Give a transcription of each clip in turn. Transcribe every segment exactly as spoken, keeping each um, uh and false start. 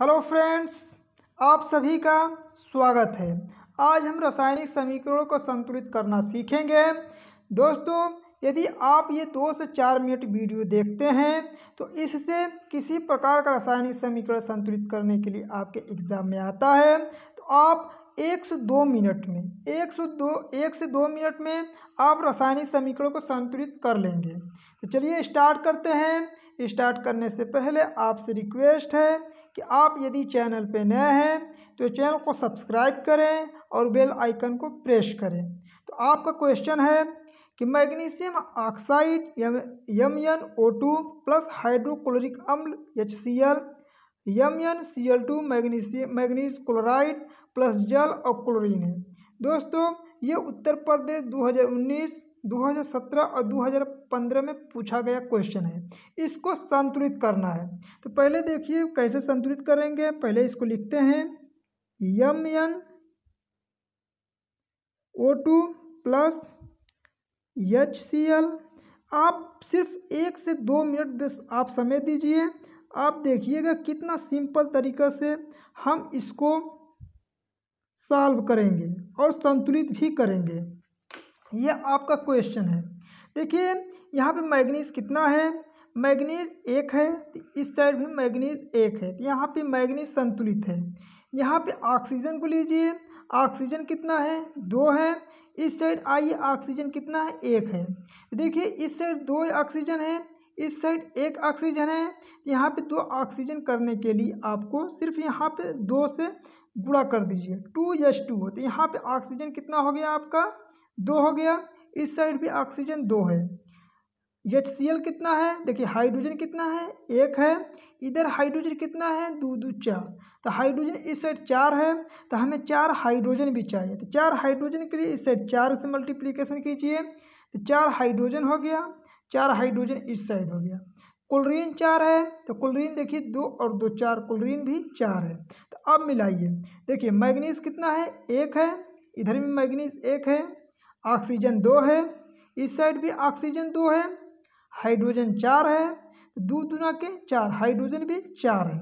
Hello friends, आप सभी का स्वागत है। आज हम रासायनिक समीकरणों को संतुलित करना सीखेंगे। दोस्तों, यदि आप ये दो से चार मिनट वीडियो देखते हैं तो इससे किसी प्रकार का रासायनिक समीकरण संतुलित करने के लिए आपके एग्ज़ाम में आता है तो आप एक से दो मिनट में एक से दो एक से दो मिनट में आप रासायनिक समीकरणों को संतुलित कर लेंगे। तो चलिए स्टार्ट करते हैं। स्टार्ट करने से पहले आपसे रिक्वेस्ट है कि आप यदि चैनल पे नए हैं तो चैनल को सब्सक्राइब करें और बेल आइकन को प्रेस करें। तो आपका क्वेश्चन है कि magnesium oxide M N O two plus hydrochloric अम्ल H C L M N C L two magnesium manganese chloride plus जल और क्लोरीन है। दोस्तों, ये उत्तर प्रदेश दो हज़ार उन्नीस, दो हज़ार सत्रह और दो हज़ार पंद्रह में पूछा गया क्वेश्चन है। इसको संतुलित करना है तो पहले देखिए कैसे संतुलित करेंगे। पहले इसको लिखते हैं M N O two plus H C L. आप सिर्फ एक से दो मिनट बस आप समय दीजिए। आप देखिएगा कितना सिंपल तरीक़े से हम इसको सॉल्व करेंगे और संतुलित भी करेंगे। यह आपका क्वेश्चन है। देखिए यहाँ पे मैग्नीज कितना है, मैग्नीज एक है, इस साइड भी मैग्नीज एक है, यहाँ पे मैग्नीज संतुलित है। यहाँ पे ऑक्सीजन को लीजिए, ऑक्सीजन कितना है, दो है। इस साइड आइए, ऑक्सीजन कितना है, एक है। देखिए इस साइड दो ऑक्सीजन है, इस साइड एक ऑक्सीजन है। यहाँ पे दो ऑक्सीजन करने के लिए आपको सिर्फ यहाँ पे दो से गुणा कर दीजिए, टू एच टू होते। यहाँ पे ऑक्सीजन कितना हो गया आपका, दो हो गया। इस साइड भी ऑक्सीजन दो है। एच सी एल कितना है, देखिए हाइड्रोजन कितना है, एक है। इधर हाइड्रोजन कितना है, दो दो चार। तो हाइड्रोजन इस साइड चार है तो हमें चार हाइड्रोजन भी चाहिए। तो चार हाइड्रोजन के लिए इस साइड चार से मल्टीप्लीकेशन कीजिए तो चार हाइड्रोजन हो गया, चार हाइड्रोजन इस साइड हो गया। क्लोरीन चार है तो क्लोरीन देखिए दो और दो चार, क्लोरीन भी चार है। तो अब मिलाइए, देखिए मैग्नीज कितना है, एक है। इधर भी मैग्नीज एक है, ऑक्सीजन दो है, इस साइड भी ऑक्सीजन दो है, हाइड्रोजन चार है। दो दुना के चार, हाइड्रोजन भी चार है।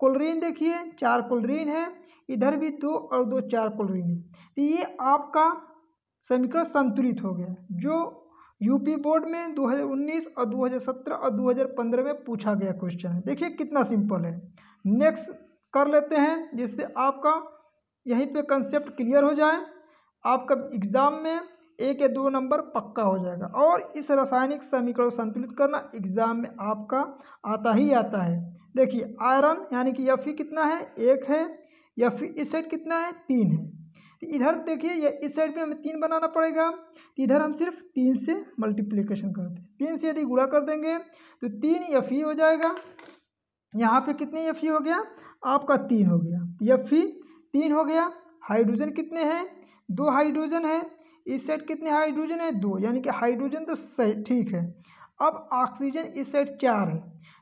क्लोरीन देखिए चार क्लोरीन है, इधर भी दो और दो चार क्लोरीन है। तो ये आपका समीकरण संतुलित हो गया जो यूपी बोर्ड में दो हज़ार उन्नीस और दो हज़ार सत्रह और दो हज़ार पंद्रह में पूछा गया क्वेश्चन है। देखिए कितना सिंपल है। नेक्स्ट कर लेते हैं जिससे आपका यहीं पे कंसेप्ट क्लियर हो जाए, आपका एग्ज़ाम में एक या दो नंबर पक्का हो जाएगा। और इस रासायनिक समीकरण संतुलित करना एग्ज़ाम में आपका आता ही आता है। देखिए आयरन यानी कि एफ ई कितना है, एक है। एफ ई इस साइड कितना है, तीन है। इधर देखिए ये इस साइड पे हमें तीन बनाना पड़ेगा। इधर हम सिर्फ तीन से मल्टीप्लिकेशन करते हैं। तीन से यदि गुणा कर देंगे तो तीन एफ ई हो जाएगा। यहाँ पे कितने एफ ई हो गया आपका, तीन हो गया। एफ ई तीन हो गया। हाइड्रोजन कितने हैं, दो हाइड्रोजन है। इस साइड कितने हाइड्रोजन है, दो, यानी कि हाइड्रोजन तो सही ठीक है। अब ऑक्सीजन इस साइड चार है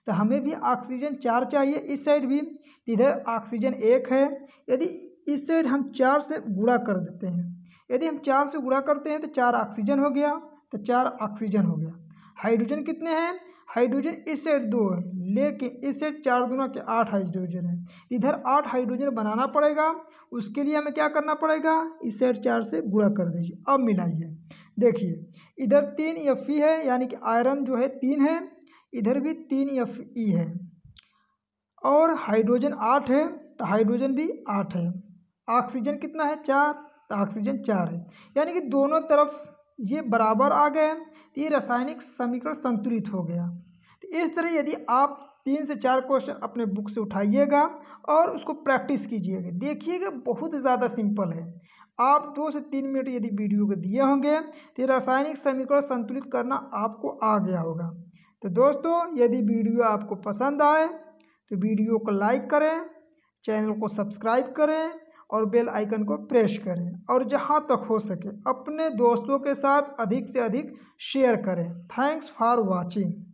तो हमें भी ऑक्सीजन चार चाहिए। इस साइड भी, इधर ऑक्सीजन एक है। यदि इस साइड हम चार से गुणा कर देते हैं, यदि हम चार से गुणा करते हैं तो चार ऑक्सीजन हो गया, तो चार ऑक्सीजन हो गया। हाइड्रोजन कितने हैं, हाइड्रोजन इस साइड दो है, लेकिन इस साइड चार दूना के आठ हाइड्रोजन है। इधर आठ हाइड्रोजन बनाना पड़ेगा, उसके लिए हमें क्या करना पड़ेगा, इस साइड चार से गुणा कर दीजिए। अब मिलाइए, देखिए इधर तीन एफ ई है यानी कि आयरन जो है तीन है, इधर भी तीन एफ ई है, और हाइड्रोजन आठ है तो हाइड्रोजन भी आठ है। ऑक्सीजन कितना है, चार, तो ऑक्सीजन चार है। यानी कि दोनों तरफ ये बराबर आ गए, ये रासायनिक समीकरण संतुलित हो गया। इस तरह यदि आप तीन से चार क्वेश्चन अपने बुक से उठाइएगा और उसको प्रैक्टिस कीजिएगा, देखिएगा बहुत ज़्यादा सिंपल है। आप दो से तीन मिनट यदि वीडियो को दिए होंगे तो रासायनिक समीकरण संतुलित करना आपको आ गया होगा। तो दोस्तों, यदि वीडियो आपको पसंद आए तो वीडियो को लाइक करें, चैनल को सब्सक्राइब करें और बेल आइकन को प्रेस करें, और जहाँ तक हो सके अपने दोस्तों के साथ अधिक से अधिक शेयर करें। Thanks for watching.